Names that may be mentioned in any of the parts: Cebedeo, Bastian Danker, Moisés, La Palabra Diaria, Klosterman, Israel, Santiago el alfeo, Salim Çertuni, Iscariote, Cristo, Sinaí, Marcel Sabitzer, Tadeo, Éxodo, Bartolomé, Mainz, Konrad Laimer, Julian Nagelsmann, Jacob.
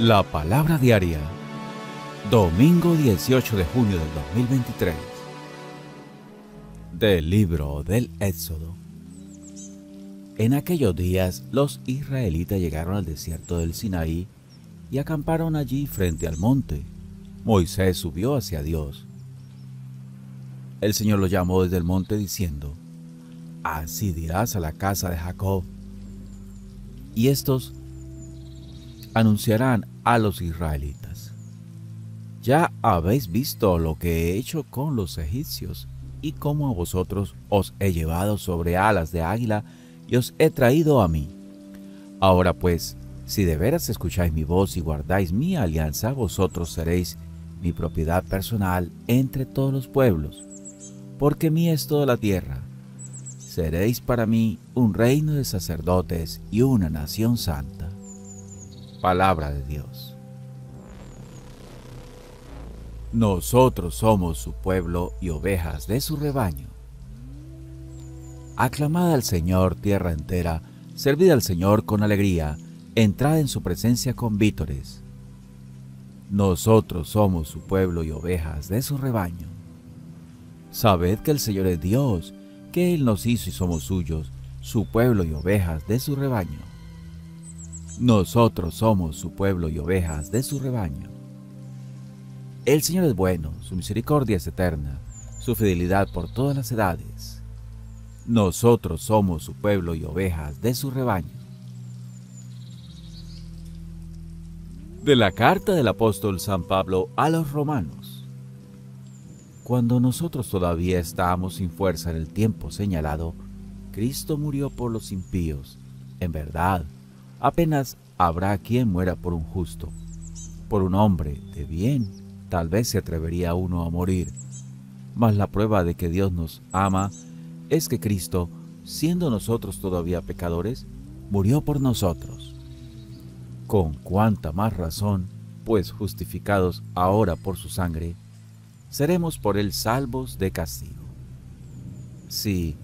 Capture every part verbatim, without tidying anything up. La palabra diaria, domingo dieciocho de junio del dos mil veintitrés, del libro del Éxodo. En aquellos días los israelitas llegaron al desierto del Sinaí y acamparon allí frente al monte. Moisés subió hacia Dios. El Señor lo llamó desde el monte diciendo: Así dirás a la casa de Jacob, y estos anunciarán a los israelitas: Ya habéis visto lo que he hecho con los egipcios, y cómo a vosotros os he llevado sobre alas de águila, y os he traído a mí. Ahora pues, si de veras escucháis mi voz y guardáis mi alianza, vosotros seréis mi propiedad personal entre todos los pueblos, porque mía es toda la tierra. Seréis para mí un reino de sacerdotes y una nación santa. Palabra de Dios. Nosotros somos su pueblo y ovejas de su rebaño. Aclamad al Señor, tierra entera, servid al Señor con alegría, entrad en su presencia con vítores. Nosotros somos su pueblo y ovejas de su rebaño. Sabed que el Señor es Dios, que Él nos hizo y somos suyos, su pueblo y ovejas de su rebaño. Nosotros somos su pueblo y ovejas de su rebaño. El Señor es bueno, su misericordia es eterna, su fidelidad por todas las edades. Nosotros somos su pueblo y ovejas de su rebaño. De la carta del apóstol San Pablo a los romanos. Cuando nosotros todavía estábamos sin fuerza en el tiempo señalado, Cristo murió por los impíos. En verdad, apenas habrá quien muera por un justo. Por un hombre de bien, tal vez se atrevería uno a morir. Mas la prueba de que Dios nos ama es que Cristo, siendo nosotros todavía pecadores, murió por nosotros. Con cuánta más razón, pues justificados ahora por su sangre, seremos por él salvos de castigo. Sí,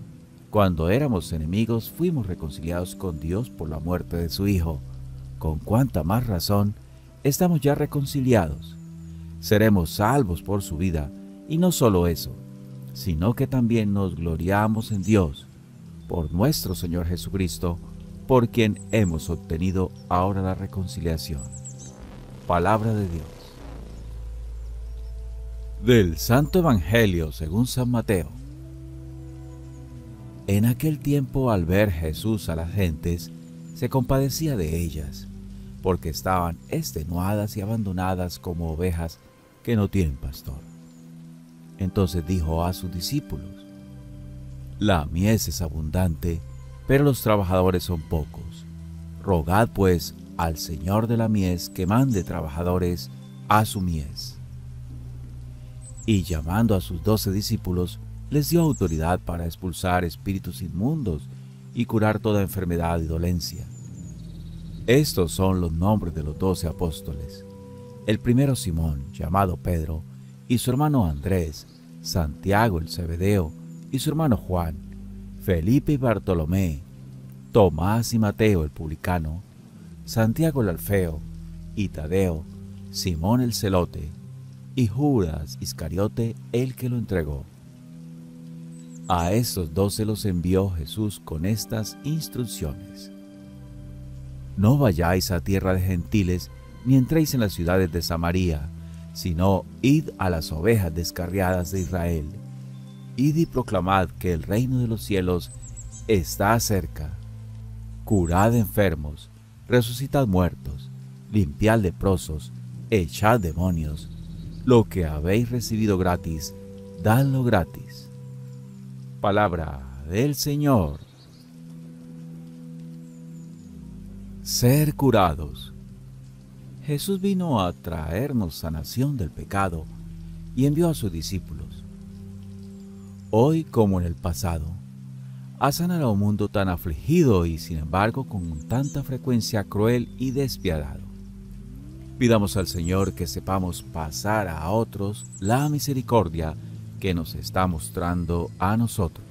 cuando éramos enemigos, fuimos reconciliados con Dios por la muerte de su Hijo. Con cuánta más razón, estamos ya reconciliados. Seremos salvos por su vida, y no solo eso, sino que también nos gloriamos en Dios, por nuestro Señor Jesucristo, por quien hemos obtenido ahora la reconciliación. Palabra de Dios. Del Santo Evangelio según San Mateo. En aquel tiempo, al ver Jesús a las gentes, se compadecía de ellas, porque estaban extenuadas y abandonadas como ovejas que no tienen pastor. Entonces dijo a sus discípulos: La mies es abundante, pero los trabajadores son pocos. Rogad pues al Señor de la mies que mande trabajadores a su mies. Y llamando a sus doce discípulos, les dio autoridad para expulsar espíritus inmundos y curar toda enfermedad y dolencia. Estos son los nombres de los doce apóstoles: el primero Simón, llamado Pedro, y su hermano Andrés, Santiago el Cebedeo y su hermano Juan, Felipe y Bartolomé, Tomás y Mateo el publicano, Santiago el alfeo y Tadeo, Simón el celote, y Judas Iscariote, el que lo entregó. A estos doce los envió Jesús con estas instrucciones: No vayáis a tierra de gentiles, ni entréis en las ciudades de Samaria, sino id a las ovejas descarriadas de Israel. Id y proclamad que el reino de los cielos está cerca. Curad enfermos, resucitad muertos, limpiad leprosos, echad demonios. Lo que habéis recibido gratis, dadlo gratis. Palabra del Señor. Ser curados. Jesús vino a traernos sanación del pecado y envió a sus discípulos, hoy como en el pasado, a sanar a un mundo tan afligido y sin embargo con tanta frecuencia cruel y despiadado. Pidamos al Señor que sepamos pasar a otros la misericordia que nos está mostrando a nosotros.